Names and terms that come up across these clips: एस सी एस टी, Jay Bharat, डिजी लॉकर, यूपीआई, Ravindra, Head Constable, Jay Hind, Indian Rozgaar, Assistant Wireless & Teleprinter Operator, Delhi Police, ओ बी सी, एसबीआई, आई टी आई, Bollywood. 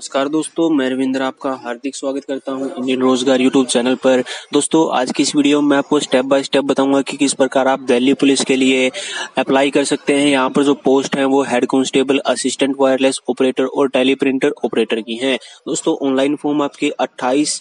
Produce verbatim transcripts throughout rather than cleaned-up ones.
नमस्कार दोस्तों, मैं रविंद्र आपका हार्दिक स्वागत करता हूं इंडियन रोजगार यूट्यूब चैनल पर। दोस्तों, आज की इस वीडियो में मैं आपको स्टेप बाय स्टेप बताऊंगा कि किस प्रकार आप दिल्ली पुलिस के लिए अप्लाई कर सकते हैं। यहां पर जो पोस्ट है वो head constable, assistant wireless operator और टेली प्रिंटर ऑपरेटर की है। दोस्तों, ऑनलाइन फॉर्म आपके अट्ठाईस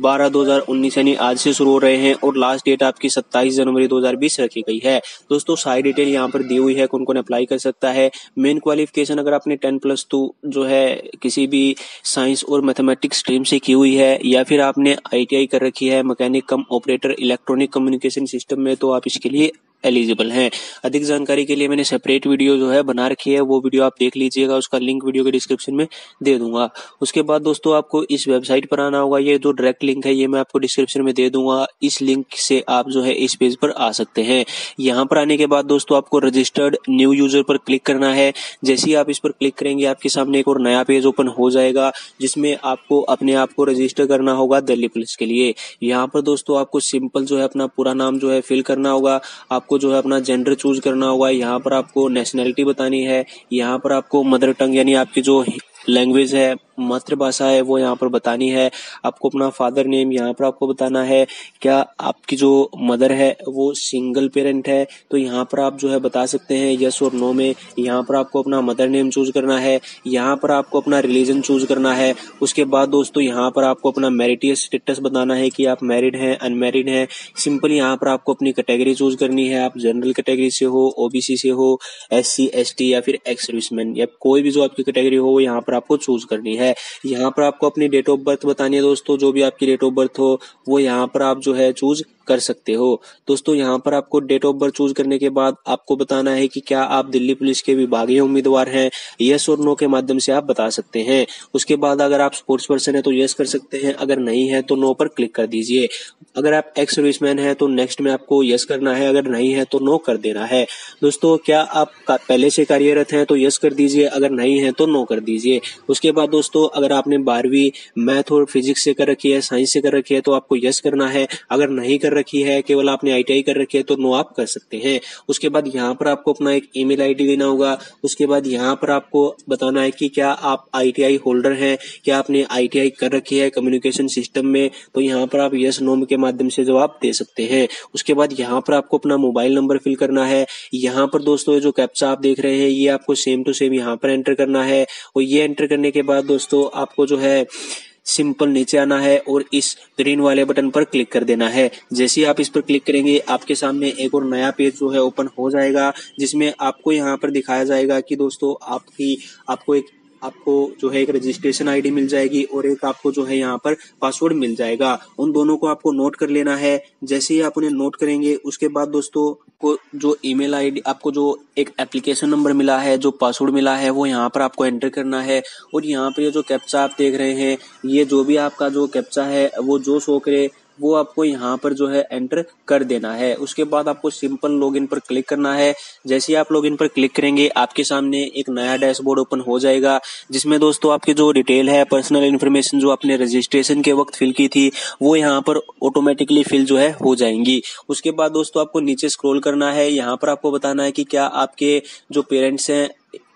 बारह दो हजार उन्नीस यानी आज से शुरू हो रहे हैं और लास्ट डेट आपकी सत्ताईस जनवरी दो हजार बीस रखी गई है। दोस्तों, सारी डिटेल यहाँ पर दी हुई है कौन कौन अप्लाई कर सकता है। मेन क्वालिफिकेशन अगर आपने टेन प्लस टू जो है किसी भी साइंस और मैथमेटिक्स स्ट्रीम से की हुई है या फिर आपने आई टी आई कर रखी है mechanic cum operator electronic communication system में, तो आप इसके लिए एलिजिबल हैं। अधिक जानकारी के लिए मैंने सेपरेट वीडियो जो है बना रखी है, वो वीडियो आप देख लीजिएगा, उसका लिंक वीडियो के डिस्क्रिप्शन में दे दूंगा। उसके बाद दोस्तों आपको इस वेबसाइट पर आना होगा। ये जो डायरेक्ट लिंक है ये मैं आपको डिस्क्रिप्शन में दे दूंगा, इस लिंक से आप जो है इस पेज पर आ सकते हैं। यहाँ पर आने के बाद दोस्तों आपको रजिस्टर्ड न्यू यूजर पर क्लिक करना है। जैसे ही आप इस पर क्लिक करेंगे आपके सामने एक और नया पेज ओपन हो जाएगा जिसमें आपको अपने आप को रजिस्टर करना होगा दिल्ली पुलिस के लिए। यहाँ पर दोस्तों आपको सिंपल जो है अपना पूरा नाम जो है फिल करना होगा, आपको जो है अपना जेंडर चूज करना होगा, यहाँ पर आपको नेशनैलिटी बतानी है, यहाँ पर आपको मदर टंग यानी आपकी जो लैंग्वेज है मातृभाषा है वो यहाँ पर बतानी है, आपको अपना फादर नेम यहाँ पर आपको बताना है, क्या आपकी जो मदर है वो सिंगल पेरेंट है तो यहाँ पर आप जो है बता सकते हैं यस और नो में। यहाँ पर आपको अपना मदर नेम चूज करना है, यहाँ पर आपको अपना रिलीजन चूज करना है। उसके बाद दोस्तों यहाँ पर आपको अपना मैरिटल स्टेटस बताना है कि आप मैरिड हैं अनमैरिड हैं। सिंपल यहाँ पर आपको अपनी कैटेगरी चूज करनी है, आप जनरल कैटेगरी से हो, ओ बी सी से हो, एस सी एस टी या फिर एक्स सर्विसमैन या कोई भी जो आपकी कैटेगरी हो यहाँ पर आपको चूज करनी है। यहाँ पर आपको अपनी डेट ऑफ बर्थ बतानी है। दोस्तों, जो भी आपकी डेट ऑफ बर्थ हो वो यहाँ पर आप जो है चूज कर सकते हो। दोस्तों, यहाँ पर आपको डेट ऑफ बर्थ चूज करने के बाद आपको बताना है कि क्या आप दिल्ली पुलिस के विभागीय उम्मीदवार हैं, यस और नो के माध्यम से आप बता सकते हैं। उसके बाद अगर आप स्पोर्ट्स पर्सन है तो यस कर सकते हैं, अगर नहीं है तो नो पर क्लिक कर दीजिए। अगर आप एक्स सर्विसमैन है तो नेक्स्ट में आपको यस करना है, अगर नहीं है तो नो कर देना है। दोस्तों, क्या आप पहले से कार्यरत हैं तो यस कर दीजिए, अगर नहीं है तो नो कर दीजिए। उसके बाद दोस्तों अगर आपने बारहवीं मैथ और फिजिक्स से कर रखी है, साइंस से कर रखी है तो आपको यस करना है, अगर नहीं कर रखी है केवल आपने आई टी आई कर रखी है तो नो आप कर सकते हैं। उसके बाद यहाँ पर आपको अपना एक ईमेल आई डी देना होगा। उसके बाद यहाँ पर आपको बताना है कि क्या आप आई टी आई होल्डर हैं, क्या आपने आई टी आई कर रखी है कम्युनिकेशन सिस्टम में, तो यहाँ पर आप यस नो के माध्यम से जवाब दे सकते हैं। उसके बाद यहाँ पर आपको अपना मोबाइल नंबर फिल करना है। यहाँ पर दोस्तों जो कैप्चा आप देख रहे हैं ये आपको सेम टू सेम यहाँ पर एंटर करना है और ये एंटर करने के बाद दोस्तों आपको जो है सिंपल नीचे आना है और इस ग्रीन वाले बटन पर क्लिक कर देना है। जैसे ही आप इस पर क्लिक करेंगे आपके सामने एक और नया पेज जो है ओपन हो जाएगा जिसमें आपको यहाँ पर दिखाया जाएगा कि दोस्तों आपकी आपको एक आपको जो है एक रजिस्ट्रेशन आईडी मिल जाएगी और एक आपको जो है यहाँ पर पासवर्ड मिल जाएगा। उन दोनों को आपको नोट कर लेना है। जैसे ही आप उन्हें नोट करेंगे उसके बाद दोस्तों को जो ईमेल आईडी आपको जो एक एप्लीकेशन नंबर मिला है, जो पासवर्ड मिला है वो यहाँ पर आपको एंटर करना है। और यहाँ पर ये जो कैप्चा आप देख रहे हैं ये जो भी आपका जो कैप्चा है वो जो शो करे वो आपको यहाँ पर जो है एंटर कर देना है। उसके बाद आपको सिंपल लॉगिन पर क्लिक करना है। जैसे ही आप लॉगिन पर क्लिक करेंगे आपके सामने एक नया डैशबोर्ड ओपन हो जाएगा जिसमें दोस्तों आपकी जो डिटेल है पर्सनल इन्फॉर्मेशन जो आपने रजिस्ट्रेशन के वक्त फिल की थी वो यहाँ पर ऑटोमेटिकली फिल जो है हो जाएंगी। उसके बाद दोस्तों आपको नीचे स्क्रॉल करना है। यहाँ पर आपको बताना है कि क्या आपके जो पेरेंट्स हैं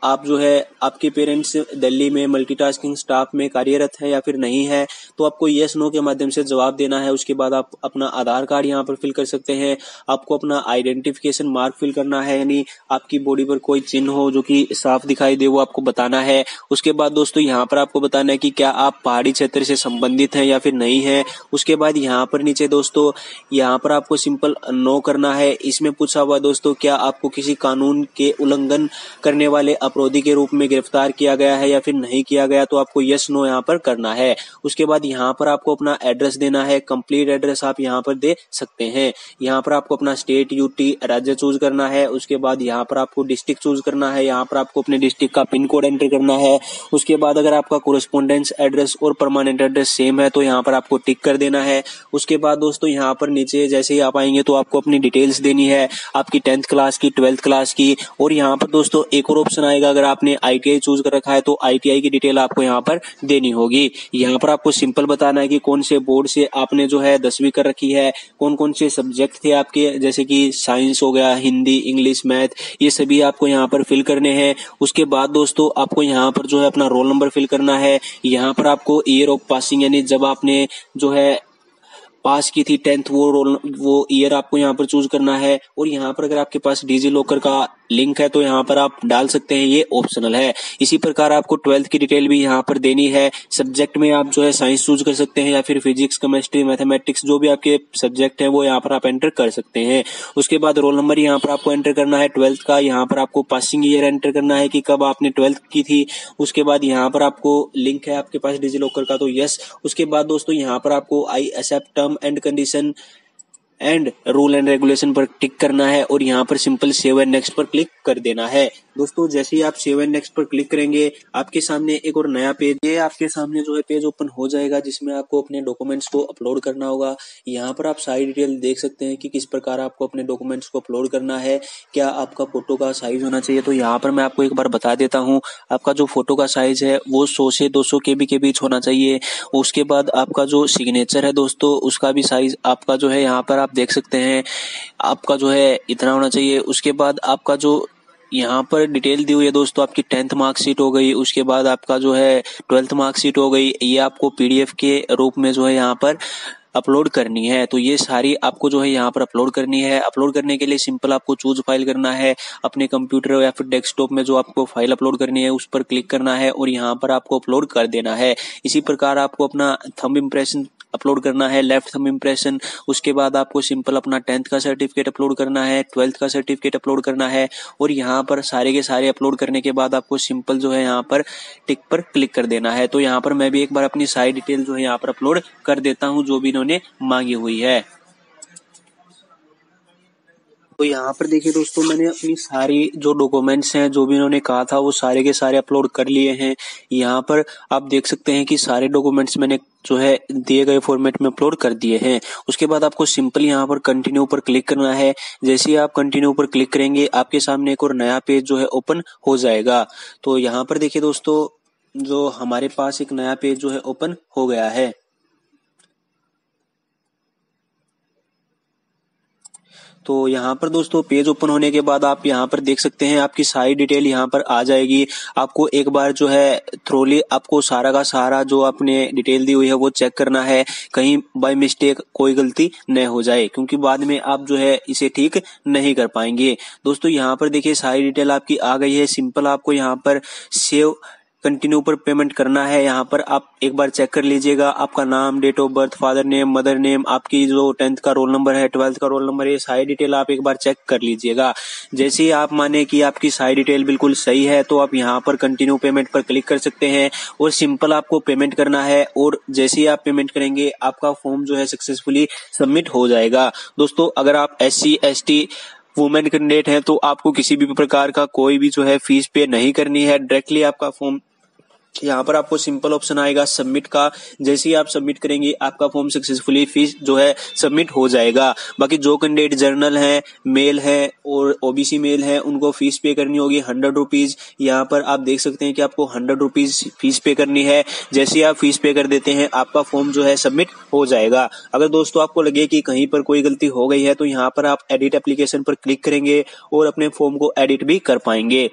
आप जो है आपके पेरेंट्स दिल्ली में मल्टीटास्किंग स्टाफ में कार्यरत हैं या फिर नहीं है, तो आपको यस नो के माध्यम से जवाब देना है। उसके बाद आप अपना आधार कार्ड यहाँ पर फिल कर सकते हैं। आपको अपना आइडेंटिफिकेशन मार्क फिल करना है यानी आपकी बॉडी पर कोई चिन्ह हो जो कि साफ दिखाई दे वो आपको बताना है। उसके बाद दोस्तों यहाँ पर आपको बताना है कि क्या आप पहाड़ी क्षेत्र से संबंधित हैं या फिर नहीं है। उसके बाद यहाँ पर नीचे दोस्तों यहाँ पर आपको सिंपल नो करना है। इसमें पूछा हुआ दोस्तों क्या आपको किसी कानून के उल्लंघन करने वाले अपराधी के रूप में गिरफ्तार किया गया है या फिर नहीं किया गया, तो आपको यस नो यहाँ पर करना है। उसके बाद यहाँ पर आपको अपना एड्रेस देना है, कंप्लीट एड्रेस आप यहाँ पर दे सकते हैं। यहाँ पर आपको अपना स्टेट यूटी राज्य चूज करना है। उसके बाद यहाँ पर आपको डिस्ट्रिक्ट चूज करना है। यहाँ पर आपको अपने डिस्ट्रिक्ट का पिन कोड एंटर करना है। उसके बाद अगर आपका कोरेस्पोंडेंस एड्रेस और परमानेंट एड्रेस सेम है तो यहाँ पर आपको टिक कर देना है। उसके बाद दोस्तों यहाँ पर नीचे जैसे ही आप आएंगे तो आपको अपनी डिटेल्स देनी है, आपकी टेंथ क्लास की, ट्वेल्थ क्लास की। और यहाँ पर दोस्तों एक और ऑप्शन आएगा आएगा। अगर आपने आई टी आई चूज कर रखा है तो आई टी आई की डिटेल आपको यहाँ पर देनी होगी। यहाँ पर आपको सिंपल बताना है कि कौन से बोर्ड से आपने जो है दसवीं कर रखी है, कौन कौन से सब्जेक्ट थे आपके, जैसे कि साइंस हो गया, हिंदी, इंग्लिश, मैथ, ये सभी आपको यहाँ पर फिल करने हैं। उसके बाद दोस्तों आपको यहाँ पर जो है अपना रोल नंबर फिल करना है। यहाँ पर आपको ईयर ऑफ पासिंग यानी जब आपने जो है पास की थी टेंथ वो रोल वो ईयर आपको यहाँ पर चूज करना है। और यहाँ पर अगर आपके पास डिजी लॉकर का लिंक है तो यहाँ पर आप डाल सकते हैं, ये ऑप्शनल है। इसी प्रकार आपको ट्वेल्थ की डिटेल भी यहाँ पर देनी है। सब्जेक्ट में आप जो है साइंस चूज कर सकते हैं या फिर फिजिक्स, केमिस्ट्री, मैथमेटिक्स, जो भी आपके सब्जेक्ट है वो यहाँ पर आप एंटर कर सकते हैं। उसके बाद रोल नंबर यहाँ पर आपको एंटर करना है ट्वेल्थ का। यहाँ पर आपको पासिंग ईयर एंटर करना है कि कब आपने ट्वेल्थ की थी। उसके बाद यहाँ पर आपको लिंक है आपके पास डिजी लॉकर का, तो यस। उसके बाद दोस्तों यहाँ पर आपको I accept term and condition and rule and regulation पर टिक करना है और यहाँ पर सिंपल सेव एंड नेक्स्ट पर क्लिक कर देना है। दोस्तों जैसे ही आप सेव एंड नेक्स्ट पर क्लिक करेंगे आपके सामने एक और नया पेज, ये आपके सामने जो है पेज ओपन हो जाएगा जिसमें आपको अपने डॉक्यूमेंट्स को अपलोड करना होगा। यहाँ पर आप सारी डिटेल देख सकते हैं कि किस प्रकार आपको अपने डॉक्यूमेंट्स को अपलोड करना है, क्या आपका फोटो का साइज होना चाहिए। तो यहाँ पर मैं आपको एक बार बता देता हूँ, आपका जो फोटो का साइज है वो सौ से दो सौ के बी के बीच होना चाहिए। उसके बाद आपका जो सिग्नेचर है दोस्तों उसका भी साइज आपका जो है यहाँ पर आप देख सकते हैं आपका जो है इतना होना चाहिए। उसके बाद आपका जो यहाँ पर डिटेल दी हुई है दोस्तों आपकी टेंथ मार्कशीट हो गई, उसके बाद आपका जो है ट्वेल्थ मार्कशीट हो गई, ये आपको पीडीएफ के रूप में जो है यहाँ पर अपलोड करनी है। तो ये सारी आपको जो है यहाँ पर अपलोड करनी है। अपलोड करने के लिए सिंपल आपको चूज फाइल करना है, अपने कंप्यूटर या फिर डेस्कटॉप में जो आपको फाइल अपलोड करनी है उस पर क्लिक करना है और यहाँ पर आपको अपलोड कर देना है। इसी प्रकार आपको अपना थंब इम्प्रेशन अपलोड करना है, लेफ्ट थंब इम्प्रेशन। उसके बाद आपको सिंपल अपना टेंथ का सर्टिफिकेट अपलोड करना है, ट्वेल्थ का सर्टिफिकेट अपलोड करना है और यहाँ पर सारे के सारे अपलोड करने के बाद आपको सिंपल जो है यहाँ पर टिक पर क्लिक कर देना है। तो यहाँ पर मैं भी एक बार अपनी सारी डिटेल जो है यहाँ पर अपलोड कर देता हूँ जो भी इन्होंने मांगी हुई है। तो यहाँ पर देखिए दोस्तों मैंने अपनी सारी जो डॉक्यूमेंट्स हैं जो भी इन्होंने कहा था वो सारे के सारे अपलोड कर लिए हैं। यहाँ पर आप देख सकते हैं कि सारे डॉक्यूमेंट्स मैंने जो है दिए गए फॉर्मेट में अपलोड कर दिए हैं। उसके बाद आपको सिंपल यहाँ पर कंटिन्यू पर क्लिक करना है। जैसे ही आप कंटिन्यू पर क्लिक करेंगे आपके सामने एक और नया पेज जो है ओपन हो जाएगा। तो यहाँ पर देखिए दोस्तों जो हमारे पास एक नया पेज जो है ओपन हो गया है। तो यहाँ पर दोस्तों पेज ओपन होने के बाद आप यहाँ पर देख सकते हैं आपकी सारी डिटेल यहाँ पर आ जाएगी। आपको एक बार जो है थ्रोली आपको सारा का सारा जो आपने डिटेल दी हुई है वो चेक करना है, कहीं बाय मिस्टेक कोई गलती न हो जाए, क्योंकि बाद में आप जो है इसे ठीक नहीं कर पाएंगे। दोस्तों यहाँ पर देखिए सारी डिटेल आपकी आ गई है। सिंपल आपको यहाँ पर सेव कंटिन्यू पर पेमेंट करना है। यहाँ पर आप एक बार चेक कर लीजिएगा आपका नाम, date of birth, father name, mother name, आपकी जो टेंथ का रोल नंबर है, ट्वेल्थ का रोल नंबर, ये सारी डिटेल आप एक बार चेक कर लीजिएगा। जैसे ही आप माने कि आपकी सारी डिटेल बिल्कुल सही है तो आप यहाँ पर कंटिन्यू पेमेंट पर क्लिक कर सकते हैं और सिंपल आपको पेमेंट करना है। और जैसे ही आप पेमेंट करेंगे आपका फॉर्म जो है सक्सेसफुली सबमिट हो जाएगा। दोस्तों अगर आप एस सी एस टी women candidate हैं तो आपको किसी भी प्रकार का कोई भी जो है फीस पे नहीं करनी है। डायरेक्टली आपका फॉर्म यहाँ पर आपको सिंपल ऑप्शन आएगा सबमिट का। जैसे ही आप सबमिट करेंगे आपका फॉर्म सक्सेसफुली फीस जो है सबमिट हो जाएगा। बाकी जो कैंडिडेट जर्नल है, मेल है और ओबीसी मेल है उनको फीस पे करनी होगी हंड्रेड रुपीज। यहाँ पर आप देख सकते हैं कि आपको हंड्रेड रुपीज फीस पे करनी है। जैसे ही आप फीस पे कर देते हैं आपका फॉर्म जो है सबमिट हो जाएगा। अगर दोस्तों आपको लगे कि कहीं पर कोई गलती हो गई है तो यहाँ पर आप एडिट एप्लीकेशन पर क्लिक करेंगे और अपने फॉर्म को एडिट भी कर पाएंगे।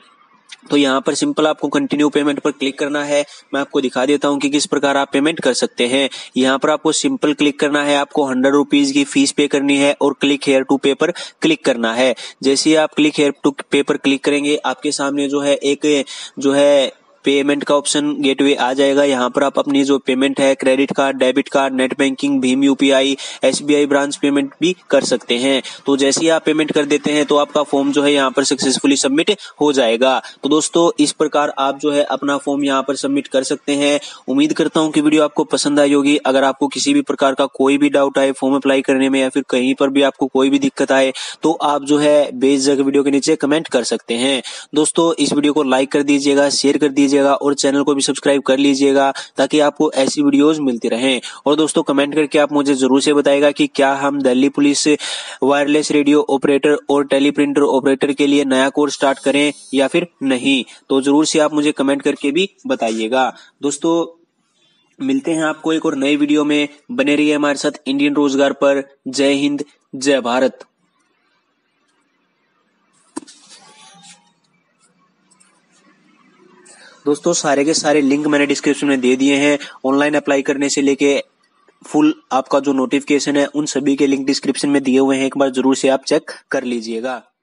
तो यहाँ पर सिंपल आपको कंटिन्यू पेमेंट पर क्लिक करना है। मैं आपको दिखा देता हूँ कि किस प्रकार आप पेमेंट कर सकते हैं। यहाँ पर आपको सिंपल क्लिक करना है, आपको हंड्रेड रुपीज की फीस पे करनी है और क्लिक हेयर टू पे पर क्लिक करना है। जैसे ही आप क्लिक हेयर टू पे पर क्लिक करेंगे आपके सामने जो है एक जो है पेमेंट का ऑप्शन गेटवे आ जाएगा। यहाँ पर आप अपनी जो पेमेंट है credit card, debit card, net banking, भीम यूपीआई, एसबीआई ब्रांच पेमेंट भी कर सकते हैं। तो जैसे ही आप पेमेंट कर देते हैं तो आपका फॉर्म जो है यहाँ पर सक्सेसफुली सबमिट हो जाएगा। तो दोस्तों इस प्रकार आप जो है अपना फॉर्म यहाँ पर सबमिट कर सकते हैं। उम्मीद करता हूँ कि वीडियो आपको पसंद आई होगी। अगर आपको किसी भी प्रकार का कोई भी डाउट आए फॉर्म अप्लाई करने में या फिर कहीं पर भी आपको कोई भी दिक्कत आए तो आप जो है बेझिझक वीडियो के नीचे कमेंट कर सकते हैं। दोस्तों इस वीडियो को लाइक कर दीजिएगा, शेयर कर दीजिएगा लीजिएगा और चैनल को भी सब्सक्राइब कर लीजिएगा ताकि आपको ऐसी वीडियोस मिलती रहें। और दोस्तों कमेंट करके आप मुझे जरूर से बताएगा कि क्या हम Delhi police wireless radio operator और टेलीप्रिंटर ऑपरेटर के लिए नया कोर्स स्टार्ट करें या फिर नहीं, तो जरूर से आप मुझे कमेंट करके भी बताइएगा। दोस्तों मिलते हैं आपको एक और नए वीडियो में, बने रहिए हमारे साथ इंडियन रोजगार पर। जय हिंद, जय भारत। दोस्तों सारे के सारे लिंक मैंने डिस्क्रिप्शन में दे दिए हैं, ऑनलाइन अप्लाई करने से लेके फुल आपका जो नोटिफिकेशन है उन सभी के लिंक डिस्क्रिप्शन में दिए हुए हैं, एक बार जरूर से आप चेक कर लीजिएगा।